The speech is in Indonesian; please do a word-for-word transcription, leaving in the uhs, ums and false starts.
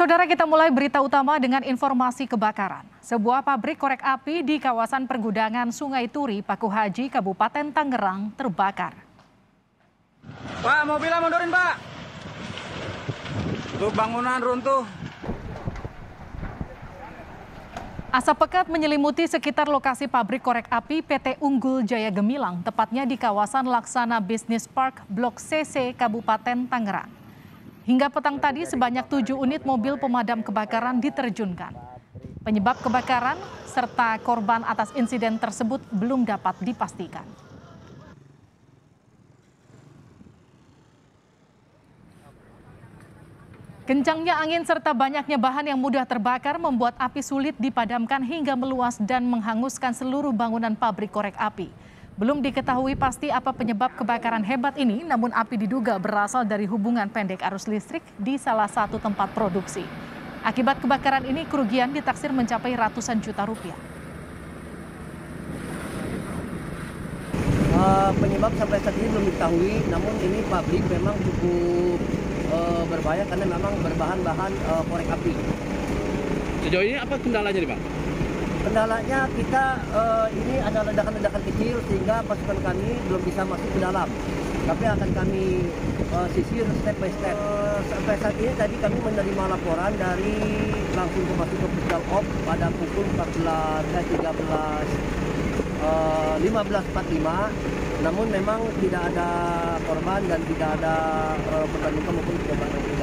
Saudara, kita mulai berita utama dengan informasi kebakaran. Sebuah pabrik korek api di kawasan pergudangan Sungai Turi, Paku Haji, Kabupaten Tangerang terbakar. Pak, mobilnya mundurin, Pak. Tuh bangunan runtuh. Asap pekat menyelimuti sekitar lokasi pabrik korek api P T Unggul Jaya Gemilang, tepatnya di kawasan Laksana Business Park, Blok C C, Kabupaten Tangerang. Hingga petang tadi sebanyak tujuh unit mobil pemadam kebakaran diterjunkan. Penyebab kebakaran serta korban atas insiden tersebut belum dapat dipastikan. Kencangnya angin serta banyaknya bahan yang mudah terbakar membuat api sulit dipadamkan hingga meluas dan menghanguskan seluruh bangunan pabrik korek api. Belum diketahui pasti apa penyebab kebakaran hebat ini, namun api diduga berasal dari hubungan pendek arus listrik di salah satu tempat produksi. Akibat kebakaran ini, kerugian ditaksir mencapai ratusan juta rupiah. Uh, penyebab sampai saat ini belum diketahui, namun ini pabrik memang cukup uh, berbahaya karena memang berbahan-bahan uh, korek api. Sejauh ini apa kendalanya nih, Pak? Kendalanya kita eh, ini ada ledakan-ledakan kecil sehingga pasukan kami belum bisa masuk ke dalam. Tapi akan kami eh, sisir step by step. Eh, sampai saat ini tadi kami menerima laporan dari langsung masuk ke Pusdal Op pada pukul empat belas tiga belas lima belas empat puluh lima. Namun memang tidak ada korban dan tidak ada eh, korban luka maupun korban.